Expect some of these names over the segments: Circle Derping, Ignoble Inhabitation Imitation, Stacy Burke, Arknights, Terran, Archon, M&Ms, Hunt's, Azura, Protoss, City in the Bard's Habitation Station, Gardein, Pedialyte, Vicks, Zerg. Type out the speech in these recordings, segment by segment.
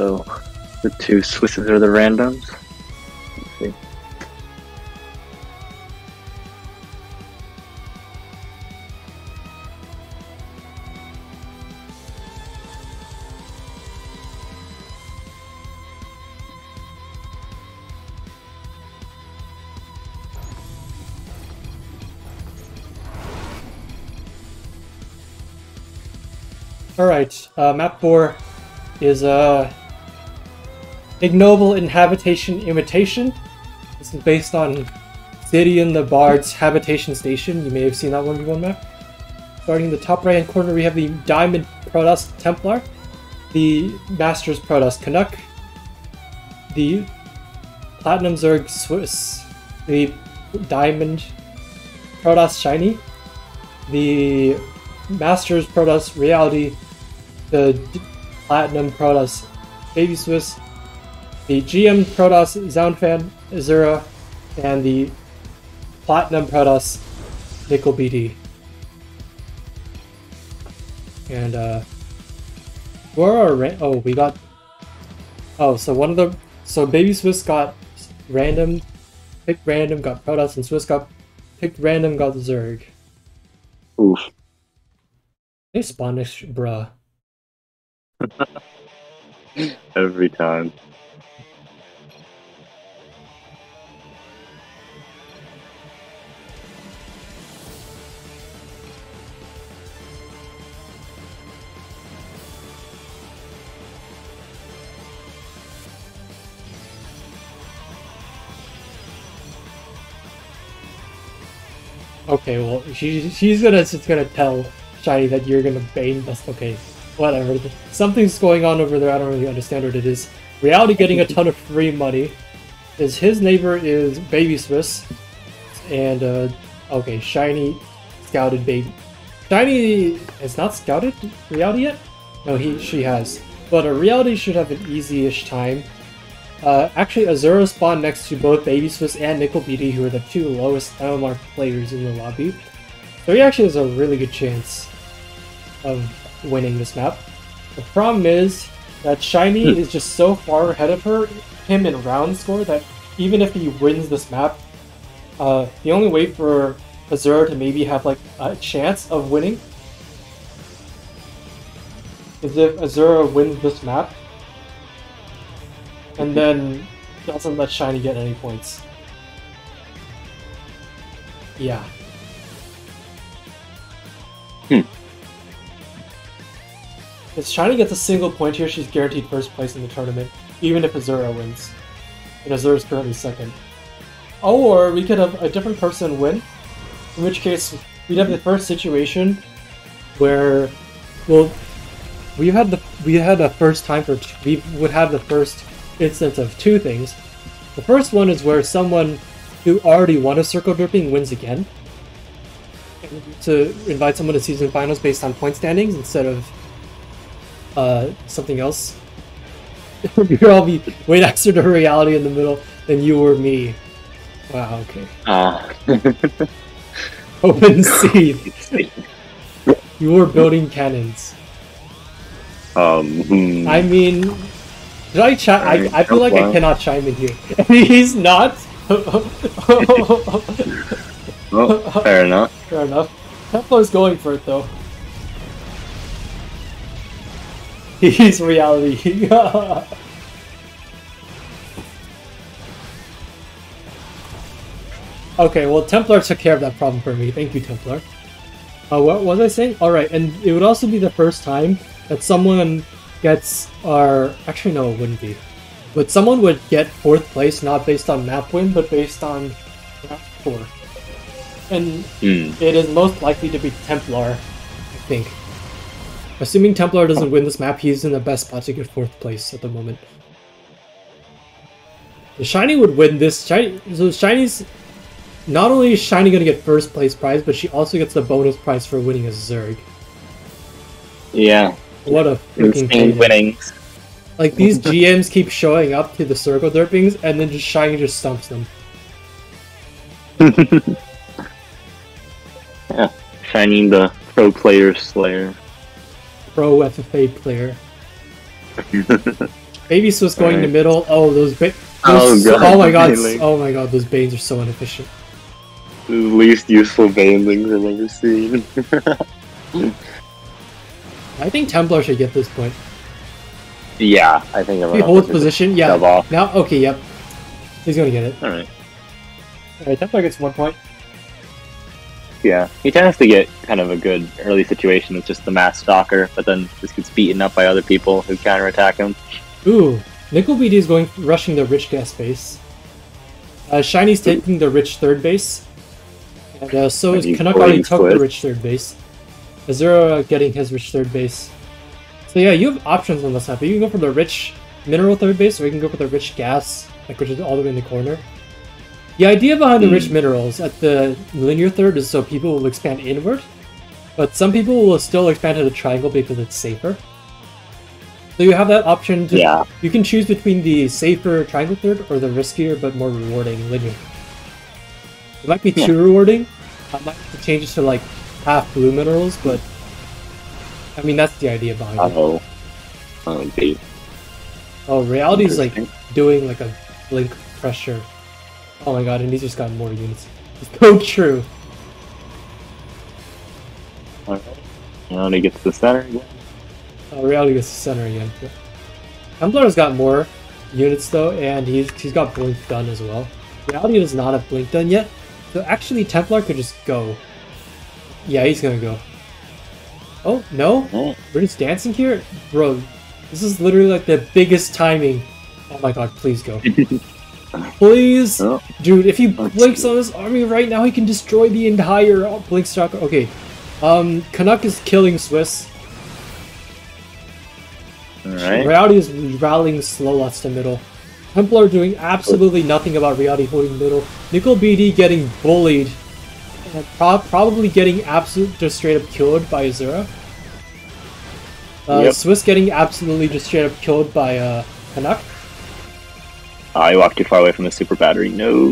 So the two Swisses are the randoms. Let's see. Alright, map 4 is Ignoble Inhabitation Imitation. This is based on City in the Bard's Habitation Station. You may have seen that 1v1 map. Starting in the top right hand corner, we have the Diamond Protoss Templar, the Masters Protoss Canuck, the Platinum Zerg Swiss, the Diamond Protoss Shiny, the Masters Protoss Reality, the Platinum Protoss Baby Swiss, the GM Protoss Zoundfan Azura, and the Platinum Protoss Nickel BD. And so Baby Swiss got random, picked random, got Protoss, and Swiss got picked random, got the Zerg. Oof. They spawn this, bruh. Every time. Okay, well, she's gonna tell Shiny that you're gonna Bane Bust. Okay, whatever. Something's going on over there. I don't really understand what it is. Reality getting a ton of free money. Is his neighbor is Baby Swiss, and okay, Shiny scouted baby. Shiny has not scouted Reality yet. No, she has. But Reality should have an easy-ish time. Actually, Azura spawned next to both Baby Swiss and Nickel BD, who are the two lowest MMR players in the lobby. So he actually has a really good chance of winning this map. The problem is that Shiny is just so far ahead of him in round score that even if he wins this map, the only way for Azura to maybe have like a chance of winning is if Azura wins this map and then doesn't let Shiny get any points. Yeah. If Shiny gets a single point here, she's guaranteed first place in the tournament, even if Azura wins. And Azura's currently second. Or we could have a different person win, in which case we'd have the first situation where, well, we would have the first instance of two things. The first one is where someone who already won a Circle Derping wins again, to invite someone to season finals based on point standings instead of something else. You'll all be way nicer to Reality in the middle than you or me. Wow, okay. Open seed. You were building cannons. I mean, did I chime? I feel like I cannot chime in here. He's not. Oh, fair enough. Fair enough. Templar's going for it though. He's Reality. Okay, well, Templar took care of that problem for me. Thank you, Templar. What was I saying? Alright, and it would also be the first time that someone gets our... Actually, no, it wouldn't be. But someone would get 4th place, not based on map win, but based on map 4. And it is most likely to be Templar, I think. Assuming Templar doesn't win this map, he's in the best spot to get 4th place at the moment. The Shiny would win this. So Shiny's... Not only is Shiny going to get 1st place prize, but she also gets the bonus prize for winning a Zerg. Yeah. What a freaking winnings. Like, these GMs keep showing up to the Circle Derpings, and then just Shiny just stumps them. Yeah, Shiny the pro player slayer. Pro FFA player. Babius was going to middle. Oh, those banes. Oh my god. Oh my god, those banes are so inefficient. The least useful banelings I've ever seen. I think Templar should get this point. Yeah, I think I'm going to hold position. Yeah. Now, okay, yep. He's going to get it. Alright. Alright, Templar gets 1 point. Yeah, he tends to get kind of a good early situation with just the Mass Stalker, but then just gets beaten up by other people who counterattack him. Ooh, Nickelbead is going rushing the Rich Guest base. Shiny's taking the Rich third base, and so is Canuck already took the Rich third base. Azura getting his Rich third base. So yeah, you have options on this map. You can go for the Rich Mineral third base, or you can go for the Rich Gas, like which is all the way in the corner. The idea behind the Rich Minerals at the linear third is so people will expand inward, but some people will still expand to the triangle because it's safer. So you have that option to, you can choose between the safer triangle third or the riskier but more rewarding linear. It might be too rewarding. I might have to change it to like half blue minerals, but I mean that's the idea behind it. Oh, Reality's like doing like a blink pressure. Oh my god, and he's just got more units. It's so true. Alright. Reality gets to the center again. Oh, Reality gets to the center again. Templar's got more units though, and he's got Blink done as well. Reality does not have Blink done yet, so actually Templar could just go. Yeah, he's gonna go. Oh, no? Oh. We're just dancing here? Bro, this is literally like the biggest timing. Oh my god, please go. Please, dude. If he blinks on this army right now, he can destroy the entire blink stock. Okay, Canuck is killing Swiss. All right. Reality is rallying Slowlots to middle. Templar doing absolutely nothing about Reality holding middle. Nickel BD getting bullied, and probably getting absolutely just straight up killed by Azura. Swiss getting absolutely just straight up killed by Canuck. I walked too far away from the super battery. No.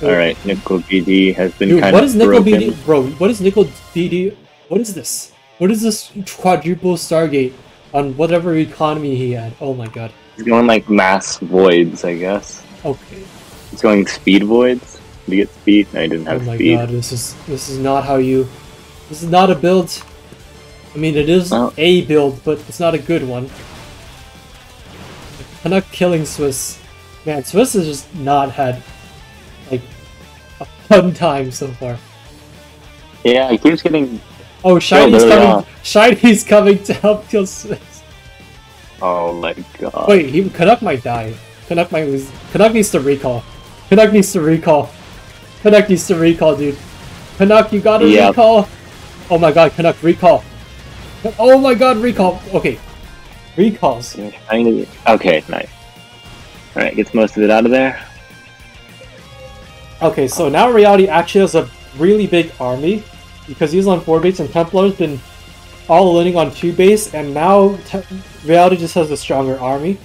Alright, Nickel BD has been kind of broken. Dude, what is Nickel BD? Bro, what is Nickel BD? What is this? What is this quadruple Stargate on whatever economy he had? Oh my god. He's going like mass voids, I guess. Okay. He's going speed voids. Did he get speed? No, he didn't have speed. Oh my god, this is not how you... This is not a build. I mean, it is a build, but it's not a good one. Canuck killing Swiss. Man, Swiss has just not had, like, a fun time so far. Yeah, he keeps getting... Oh, Shiny's coming! Shiny's coming to help kill Swiss! Oh my god. Wait, Canuck might die. Canuck might lose. Canuck needs to recall. Canuck needs to recall. Canuck needs to recall, dude. Canuck, you gotta recall! Oh my god, Canuck, recall! Oh my god, recall! Okay. Recalls. Okay, nice. Alright, gets most of it out of there. Okay, so now Reality actually has a really big army because he's on 4 base and Templar's been all leaning on 2 base, and now Reality just has a stronger army.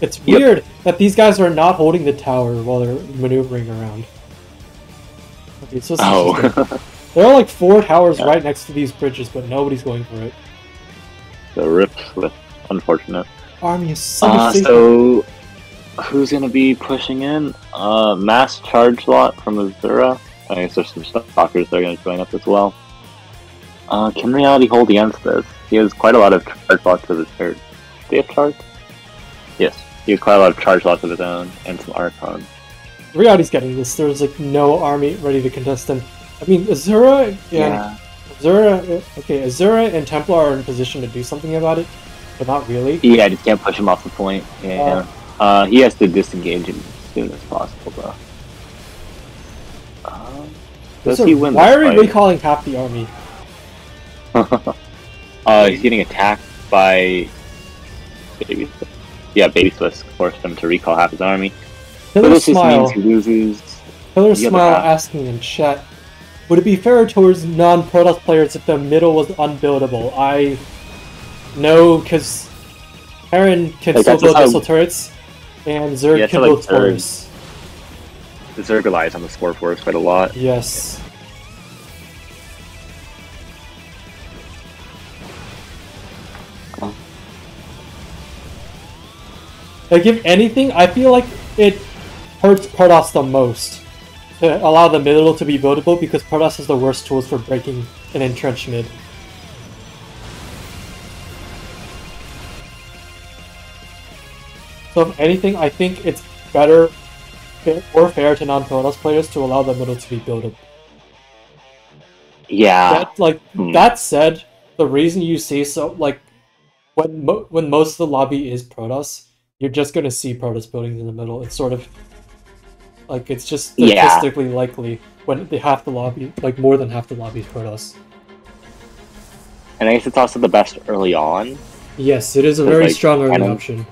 It's weird that these guys are not holding the tower while they're maneuvering around. Okay, so it's interesting. There are like 4 towers right next to these bridges, but nobody's going for it. The rips with unfortunate. Army is so so who's gonna be pushing in? Mass charge lot from Azura. I guess there's some stalkers that are gonna join up as well. Can Reality hold against this? He has quite a lot of charge lots of his own. Do they have charge? Yes. He has quite a lot of charge lots of his own and some archons. Reality's getting this. There's like no army ready to contest him. I mean Azura Azura and Templar are in position to do something about it, but not really. Yeah, I just can't push him off the point. Yeah, he has to disengage him as soon as possible, though. Does he win? Why are we recalling half the army? He's getting attacked by Baby Swiss. Yeah, Baby Swiss forced him to recall half his army. Pillar Smile. Means he loses. Pillar Smile asking in chat. Would it be fair towards non-Protoss players if the middle was unbuildable? I... No, because... Terran can still build missile turrets, and Zerg can build spores. The Zerg relies on the spore force quite a lot. Yes. Like, if anything, I feel like it hurts Pardos the most to allow the middle to be buildable, because Pardos is the worst tools for breaking an entrenched mid. So if anything, I think it's better or fair to non-Pardos players to allow the middle to be buildable. Yeah. That said, the reason you see so, like, when most of the lobby is Protoss, you're just going to see Protoss buildings in the middle. It's sort of, like, it's just statistically likely when half the lobby, like, more than half the lobby is Protoss. And I guess it's also the best early on. Yes, it is a very strong early option.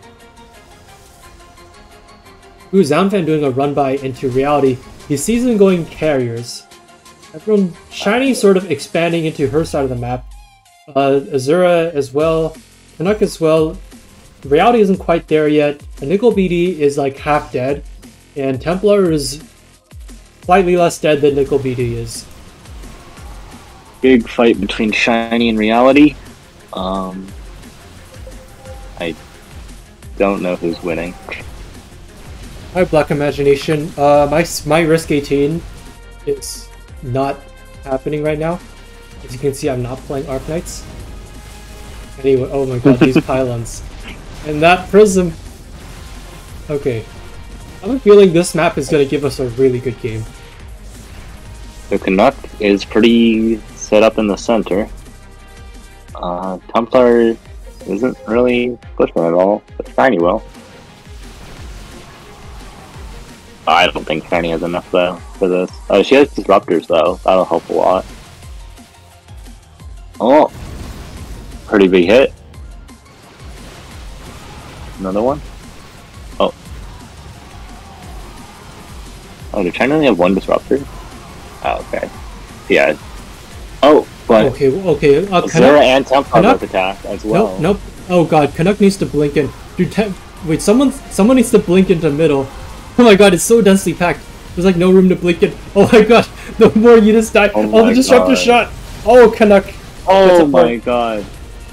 Ooh, Zaunfan doing a run-by into reality. He's season-going carriers. Everyone, Shiny sort of expanding into her side of the map. Azura as well, Canuck as well. Reality isn't quite there yet. Nicol BD is like half dead, and Templar is slightly less dead than Nicol BD is. Big fight between Shiny and Reality. I don't know who's winning. Hi, Black Imagination. My Risk 18 is not happening right now. As you can see, I'm not playing Arknights. Anyway, oh my god, these pylons. And that prism! Okay. I have a feeling this map is going to give us a really good game. So Canuck is pretty set up in the center. Templar isn't really pushing at all, but Shiny will. I don't think Shiny has enough, though, for this. Oh, she has Disruptors, though. That'll help a lot. Oh, pretty big hit. Another one? Oh. Oh, did China only have one disruptor? Oh, okay. Yeah. Oh, but... Okay. Azura and Templar both attack as well. Nope. Oh god, Canuck needs to blink in. Dude, wait, someone needs to blink into middle. Oh my god, it's so densely packed. There's like no room to blink in. Oh my god, the more units die. Oh, the disruptor shot. Oh, Canuck. Oh my god.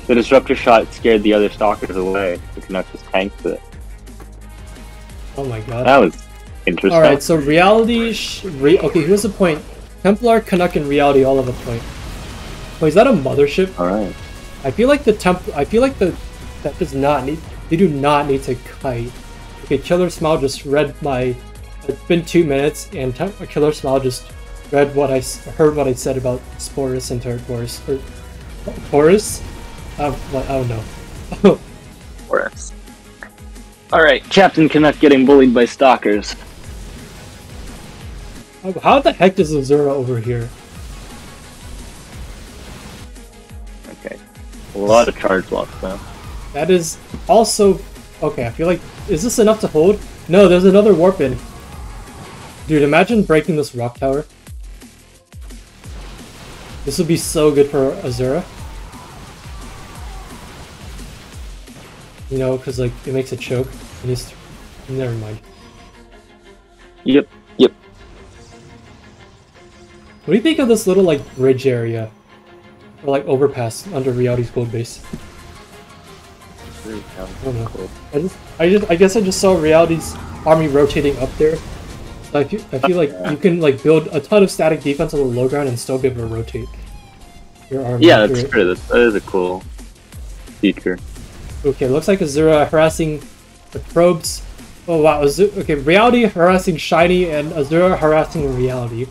The disruptor shot scared the other stalkers away. The Canuck just tanked it. Oh my god. That was interesting. Alright, so Reality... okay, here's the point. Templar, Canuck, and Reality all have a point. Wait, is that a mothership? Alright. I feel like the that does not need... They do not need to kite. Okay, Killer Smile just read my... It's been 2 minutes, and Killer Smile just... read what I heard, what I said about Sporus and Terraforce. Or Taurus? I don't know. Taurus. Alright, Captain Canuck getting bullied by stalkers. How the heck does Azura over here? Okay. A lot of charge blocks though. That is also. Okay, I feel like. Is this enough to hold? No, there's another warp in. Dude, imagine breaking this rock tower. This would be so good for Azura. You know, because, like, it makes a choke. And it's... Never mind. Yep. What do you think of this little, like, bridge area? Or, like, overpass under Reality's gold base? I don't know. Cool. I guess I just saw Reality's army rotating up there. I feel like you can like build a ton of static defense on the low ground and still be able to rotate your army. Yeah, that's true. That is a cool feature. Okay, looks like Azura harassing the probes. Oh wow, okay, Reality harassing Shiny and Azura harassing Reality.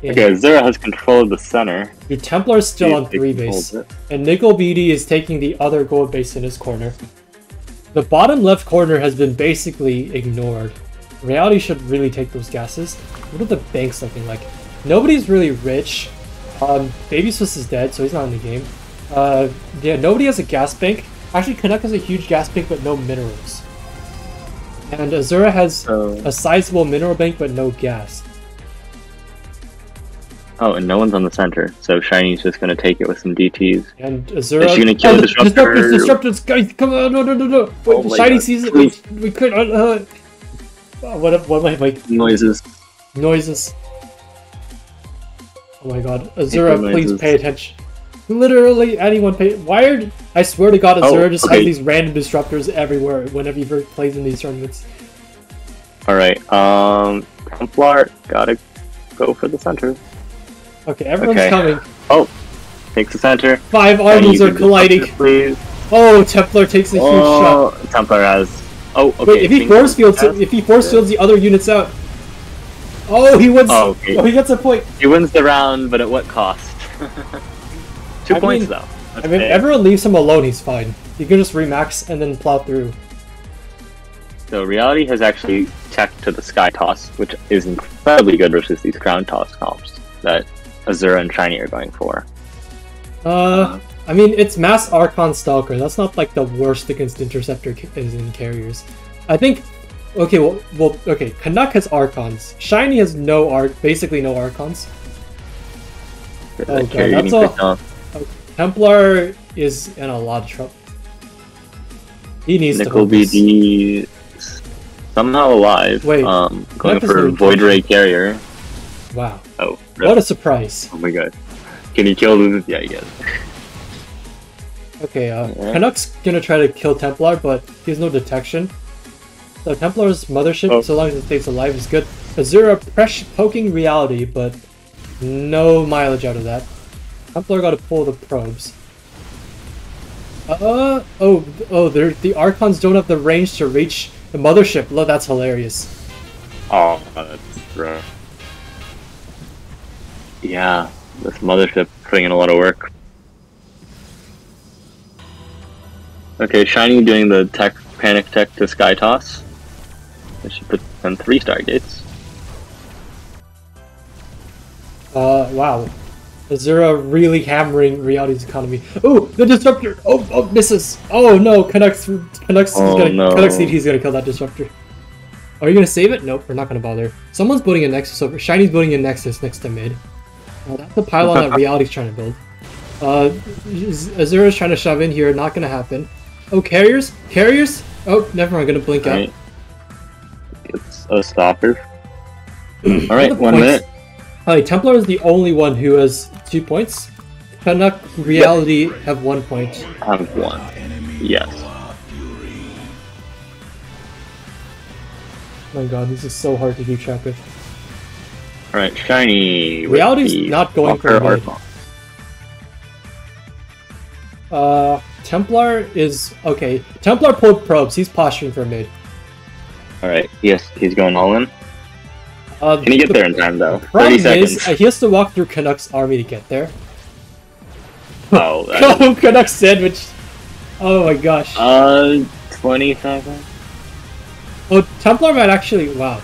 Okay, Azura has control of the center. Your Templar is still on 3 base. And Nicol BD is taking the other gold base in his corner. The bottom left corner has been basically ignored. Reality should really take those gases. What are the banks looking like? Nobody's really rich. Baby Swiss is dead, so he's not in the game. Yeah, nobody has a gas bank. Actually, Canuck has a huge gas bank, but no minerals. And Azura has a sizable mineral bank, but no gas. Oh, and no one's on the center, so Shiny's just going to take it with some DTs. And Azura... Is she going to kill the Disruptor? Disruptors, guys, come on, no. Wait, oh Shiny sees it, we could... what am I... Like, noises. Oh my god, Azura, please pay attention. Literally anyone pay Wired. I swear to God, Azura just has these random disruptors everywhere whenever he plays in these tournaments. All right, Templar, gotta go for the center. Okay, everyone's coming. Oh, takes the center. Five armies are colliding. Please. Oh, Templar takes a huge shot. Templar has. Oh, okay. Wait, if he force fields the other units out. Oh, he wins. Oh, okay. Oh, he gets a point. He wins the round, but at what cost? Two points, though. That's if everyone leaves him alone, he's fine. You can just remax and then plow through. So Reality has actually checked to the Sky Toss, which is incredibly good versus these Crown Toss comps that Azura and Shiny are going for. I mean, it's Mass Archon Stalker. That's not like the worst against Interceptor and Carriers. I think, okay, well, Canuck has Archons. Shiny has no basically no Archons. Oh god, that's all. Templar is in a lot of trouble. He needs Nickel to BD somehow alive. Wait, going for Void Ray Carrier. Wow. Oh, rip. What a surprise! Oh my god, can he kill this? Yeah, he can. Okay, Canuck's gonna try to kill Templar, but he has no detection. So Templar's mothership, so long as it stays alive, is good. Azura fresh poking Reality, but no mileage out of that. Templar got to pull the probes. The Archons don't have the range to reach the mothership. Look, that's hilarious. Oh, that's rough. Yeah, this mothership putting in a lot of work. Okay, Shiny doing the panic tech to Sky Toss. It should put on 3 Stargates. Wow. Azura really hammering Reality's economy. Oh, the disruptor! Oh, misses! Oh no, Canuck's gonna kill that disruptor. Are you gonna save it? Nope, we're not gonna bother. Someone's building a Nexus over. Shiny's building a Nexus next to mid. Oh, that's the pylon that Reality's trying to build. Azura's trying to shove in here, not gonna happen. Oh, carriers? Carriers? Oh, never mind, I'm gonna blink out. It's a stopper. Alright, 1 minute. Alright, Templar is the only one who has 2 points. Canuck, Reality have 1 point. I have 1. Yes. Oh my god, this is so hard to keep track of. Alright, Shiny. Reality's not going for mid. Templar is okay. Templar pulled probes. He's posturing for mid. All right. Yes, he's going all in. Can he get there in time though? 30 seconds. Is, he has to walk through Canuck's army to get there. Oh. No, Canuck's sandwich. Oh my gosh. 20 seconds. Oh, Templar might actually. Wow.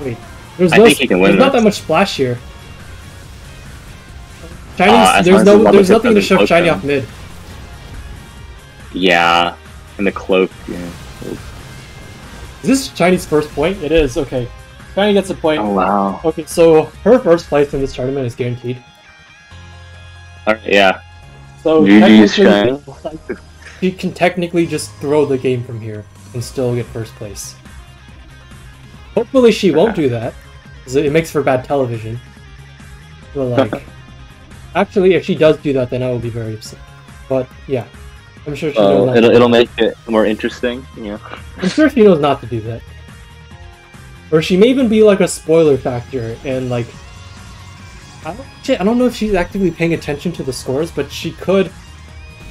Wait. There's not that much splash here. There's nothing to shove Shiny off mid. Yeah, and the cloak. Yeah. Is this Shiny's first point? It is. Okay, Shiny gets a point. Oh wow. Okay, so her first place in this tournament is guaranteed. Yeah. So she can technically just throw the game from here and still get first place. Hopefully she won't do that, because it makes for bad television. But like. Actually, if she does do that, then I will be very upset. But yeah, I'm sure she knows not it'll make it more interesting. Yeah, I'm sure she knows not to do that. Or she may even be like a spoiler factor, and like, I don't know if she's actively paying attention to the scores, but she could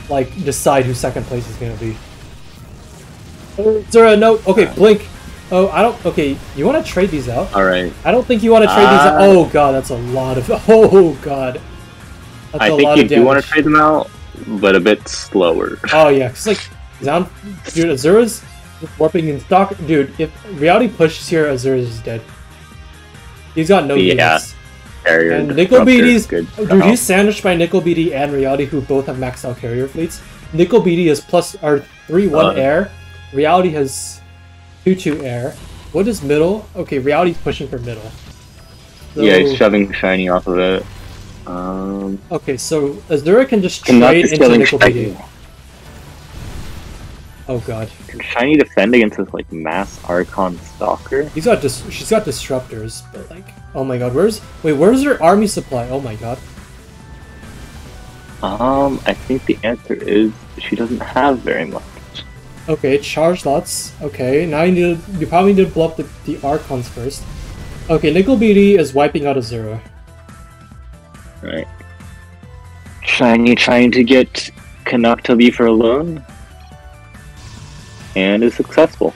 like decide who second place is gonna be. Zura, no. Okay, blink. Oh, I don't. Okay, you want to trade these out? All right. I don't think you want to trade these out. Oh god, that's a lot of. Oh god. That's I think you do want to trade them out, but a bit slower. Oh yeah, because like, dude, Azura's warping in stock. Dude, if Reality pushes here, Azura's dead. He's got no units. Carrier and Nickel BD's dude, he's sandwiched by Nickel BD and Reality, who both have maxed out carrier fleets. Nickel BD is +3/1 air. Reality has 2/2 air. What is middle? Okay, Reality's pushing for middle. So, yeah, he's shoving Shiny off of it. Okay, so Azura can just trade into Nickel BD. Oh god. Can Shiny defend against this like Mass Archon Stalker? She's got disruptors, but like, oh my god, where's her army supply? Oh my god. I think the answer is she doesn't have very much. Okay, charge lots. Okay, now you probably need to blow up the Archons first. Okay, Nickel BD is wiping out a zero. Right. Trying to get Canuck to leave her alone. And is successful.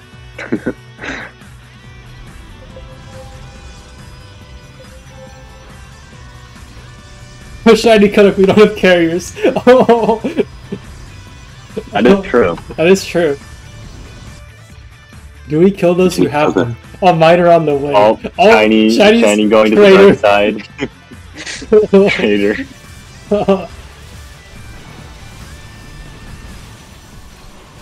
Shiny Canuck, we don't have carriers. Oh. That is true. That is true. Do we kill those who have them? Oh, mine are on the way. Oh, shiny going traitor. To the dark side. Traitor.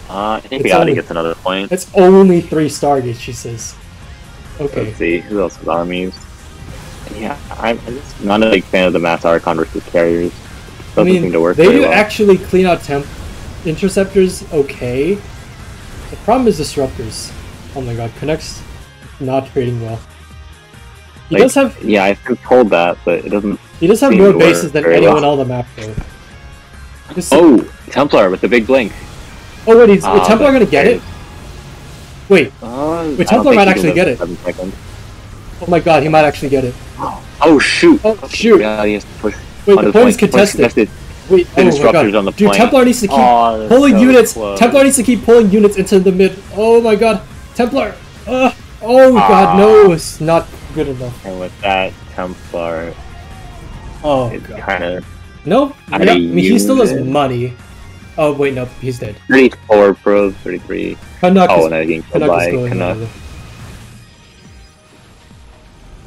I think Biati gets another point. It's only 3 stargates, she says. Okay. Let's see, who else has armies? Yeah, I'm just not a big fan of the mass Archon versus carriers. Doesn't seem to work. They do well. Actually clean out temp interceptors. Okay, the problem is disruptors. Oh my god, Canuck's not trading well. He does have. Yeah, I've told that, but it doesn't. He does have more bases than anyone on the map, though. Oh, Templar with the big blink. Oh wait, is Templar gonna get it? Wait, Templar might actually get it. Oh my god, he might actually get it. Oh shoot! Oh shoot! Yeah, he has to push. Wait, the point's contested. Wait, oh my god. On the dude, Templar needs to keep pulling units. Close. Templar needs to keep pulling units into the mid. Oh my god, Templar! Oh god, no, it's not good enough. And with that, Templar. Oh, it's kind of. No, I mean he still has money. Oh wait, no, he's dead. 34 pros, 33. Canuck is getting killed by Canuck.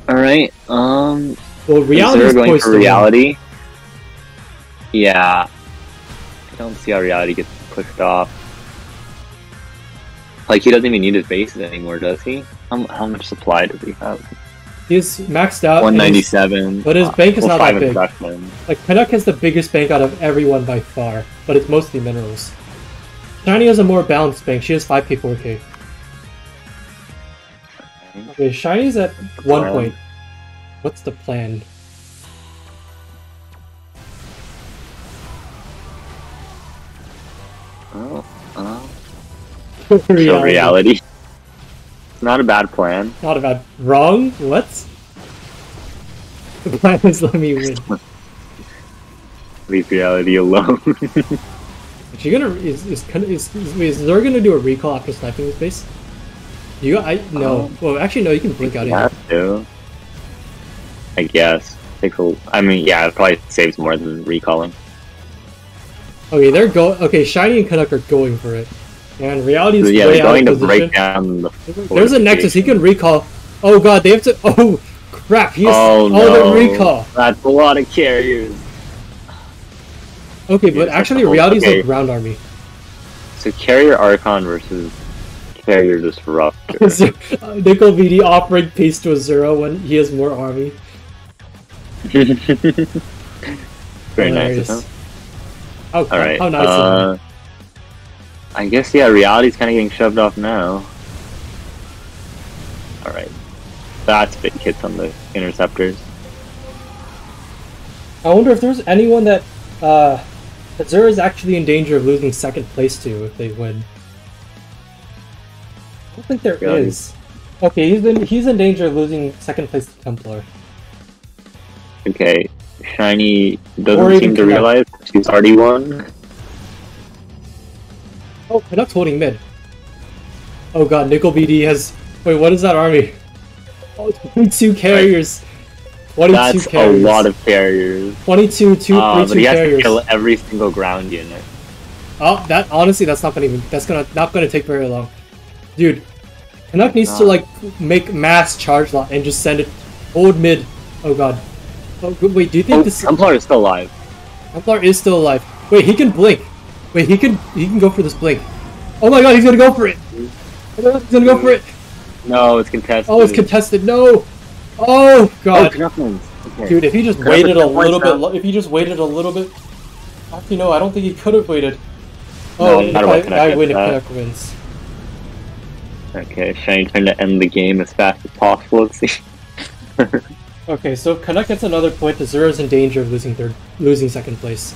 Alright, well, Reality's going for Reality. Yeah. I don't see how Reality gets pushed off. Like, he doesn't even need his bases anymore, does he? How much supply does he have? He's maxed out. 197. But his bank is not that big. Like, Canuck has the biggest bank out of everyone by far, but it's mostly minerals. Shiny has a more balanced bank. She has 5k, 4k. Okay, Shiny's at 1 point. What's the plan? Oh, Reality. Not a bad plan. Not a bad... Wrong? What? The plan is let me win. Leave Reality alone. Is she gonna... Is Zora gonna do a recall after sniping this base? You no. Well, actually, no. You can blink out here. Have to. I guess. I mean, yeah. It probably saves more than recalling. Okay, they're going. Okay, Shiny and Canuck are going for it, and Reality is way out of position. Yeah, they're going to break down the. There's a Nexus. He can recall. Oh god, they have to. Oh crap! He has no. The recall. That's a lot of carriers. Okay, but actually, Reality's a ground army. So carrier Archon versus. Carrier disruptor. Nickel BD offering peace to a zero when he has more army. Very nice. Huh? All right. How nice. I guess yeah. Reality's kind of getting shoved off now. All right. That's big hits on the interceptors. I wonder if there's anyone that Zero is actually in danger of losing second place to if they win. I don't think there is. Okay, he's in danger of losing second place to Templar. Okay, Shiny doesn't seem to realize she's already won. Oh, Canuck's holding mid. Oh god, Nickel BD has. Wait, what is that army? Oh, 22 carriers. 22 that's carriers. A lot of carriers. 22 carriers. He has to kill every single ground unit. Oh, that honestly, that's not gonna take very long, dude. Canuck needs to like make mass charge lot and just send it old mid. Oh god. Oh wait, do you think this Templar is still alive? Templar is still alive. Wait, he can blink. Wait, he can go for this blink. Oh my god, he's gonna go for it. No, it's contested. Oh, it's contested. No. Oh god. Oh, okay. Dude, if he just waited a little bit, actually no, I don't think he could have waited. Oh, no, I win if Canuck wins. Okay, Shiny trying to end the game as fast as possible, let's see. Okay, so Canuck gets another point, the Zero's in danger of losing second place.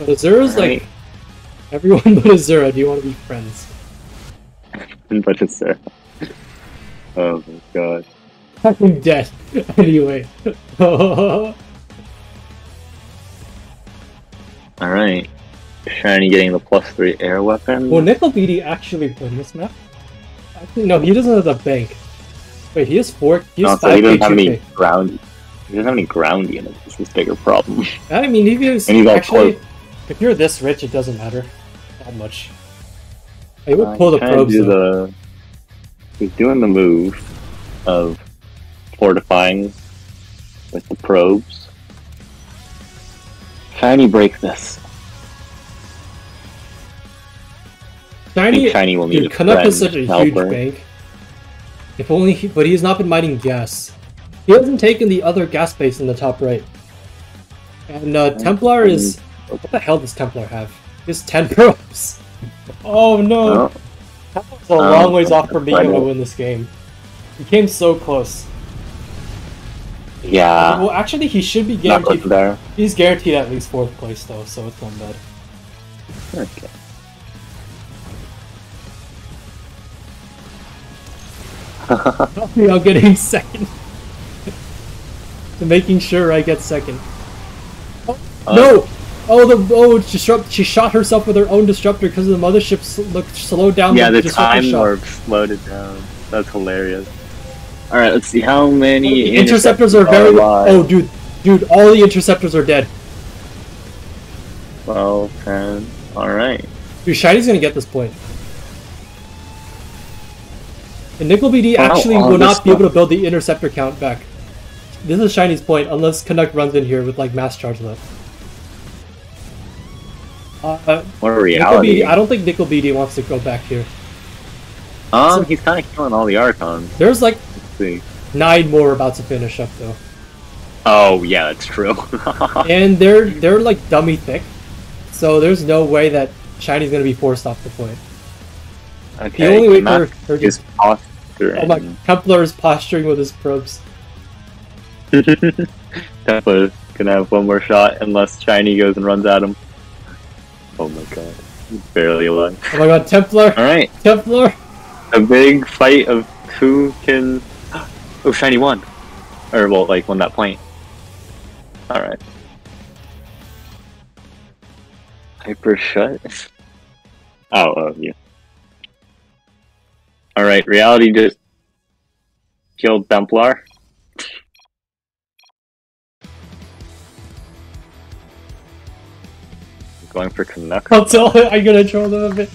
But Azura's right. Like everyone but Azura. Do you want to be friends? But Azura. Oh my god. I'm dead. Anyway. Alright. Shiny getting the +3 air weapon. Will Nicol Beatty actually win this map? Actually, no, he doesn't have the bank. Wait, he has 4. He has 5. So he doesn't have any ground. He doesn't have any ground units. It's his bigger problem. I mean, if you actually, if you're this rich, it doesn't matter that much. He would pull the probes. He's doing the move of fortifying with the probes. Shiny, break this. Shiny will need a friend. Canuck is such a huge bank. If only, but he's not been mining gas. He hasn't taken the other gas base in the top right. And Templar is... What the hell does Templar have? He has 10 probes. Oh no! Templar's a long ways off from being able to win this game. He came so close. Yeah. Well, actually, he should be guaranteed. There. He's guaranteed at least 4th place, though, so it's not bad. Okay. I'll get him 2nd. Making sure I get 2nd. Oh, no! She shot herself with her own disruptor because the mothership slowed down. Yeah, the time warp slowed it down. That's hilarious. Alright, let's see how many interceptors are very alive. Oh, dude, all the interceptors are dead. 12, 10, alright. Dude, Shiny's gonna get this point. And Nicol BD actually will not be able to build the interceptor count back. This is Shiny's point, unless Canuck runs in here with like mass charge left. What a reality. Nicol BD, I don't think Nicol BD wants to go back here. He's kind of killing all the Archons. There's like 9 more about to finish up though. Oh yeah, that's true. And they're like dummy thick, so there's no way that Shiny's gonna be forced off the point. Okay, the only way for her is posturing. Oh my, Templar is posturing with his probes. Templar's gonna have one more shot unless Shiny goes and runs at him. Oh my god, he's barely alive. Oh my god, Templar! Alright. Templar! A big fight of who can... Oh, Shiny won! Or, well, like, won that point. Alright. Hyper shut? Oh, yeah. Alright, reality just killed Templar. Going for Canuck. I'll tell him, I'm gonna troll them a bit.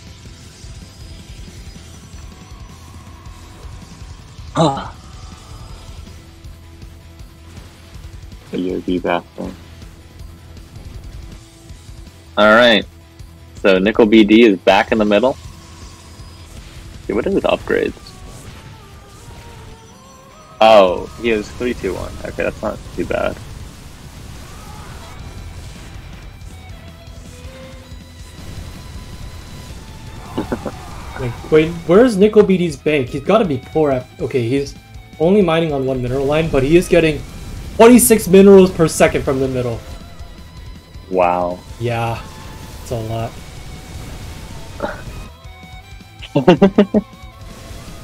Alright. So Nicol BD is back in the middle. What are his upgrades? Oh, he has 3, 2, 1. Okay, that's not too bad. Wait, where's Nicol BD's bank? He's gotta be poor at... Okay, he's only mining on 1 mineral line, but he is getting 26 minerals per second from the middle. Wow. Yeah, it's a lot.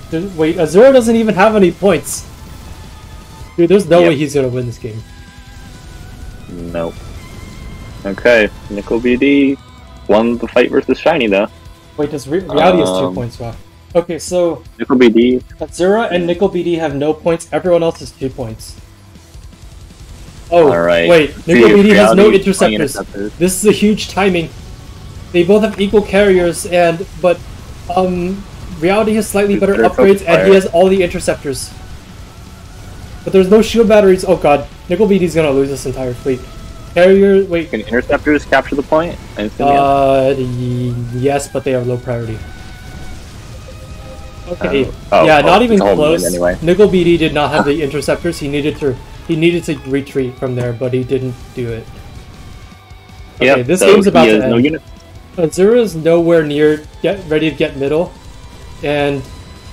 Dude, wait, Azura doesn't even have any points. Dude, there's no way he's gonna win this game. Nope. Okay, Nicol BD won the fight versus Shiny though. Wait, does reality is 2 points? Wow. Okay, so Nicol BD, Azura, and Nicol BD have no points. Everyone else is 2 points. Oh, wait, Nicol BD has no interceptors. This is a huge timing. They both have equal carriers, but reality has slightly better upgrades, and he has all the interceptors. But there's no shield batteries. Oh god, Nicol BD's gonna lose this entire fleet. Carrier, wait. Can interceptors capture the point? Yes, but they are low priority. Okay. Not even close. Anyway. Nicol BD did not have the interceptors. He needed to retreat from there, but he didn't do it. Okay, yep, this game's about to end. Azura's nowhere near ready to get middle, and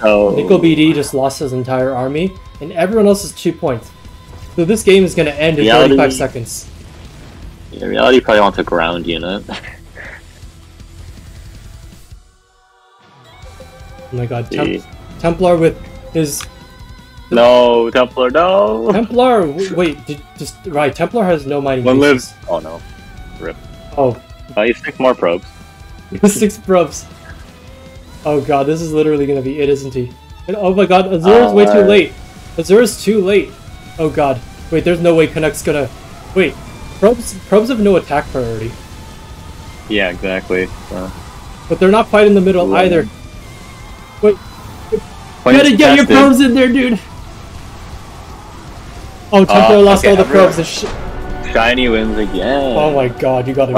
Nicol BD just lost his entire army, and everyone else is 2 points. So this game is going to end in 35 seconds. Yeah, in reality, you probably want a ground unit. Oh my god, Templar with his... No, Templar, no! Templar, wait, right, Templar has no mining. One lives. Oh no. Rip. Oh. Oh, you have 6 more probes. 6 probes. Oh god, this is literally gonna be it, isn't he? And oh my god, Azura's way too late! Azura's too late! Oh god. Wait, there's no way Canuck's gonna... Wait, probes have no attack priority. Yeah, exactly. So... But they're not fighting in the middle either. Wait. You gotta get your probes in there, dude! Oh, Templar lost all the probes and shit. Shiny wins again. Oh my god, you gotta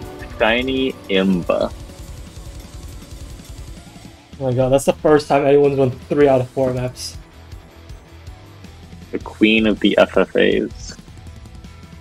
be kidding me. Shiny Imba. Oh my god, that's the first time anyone's won 3 out of 4 maps. The queen of the FFAs.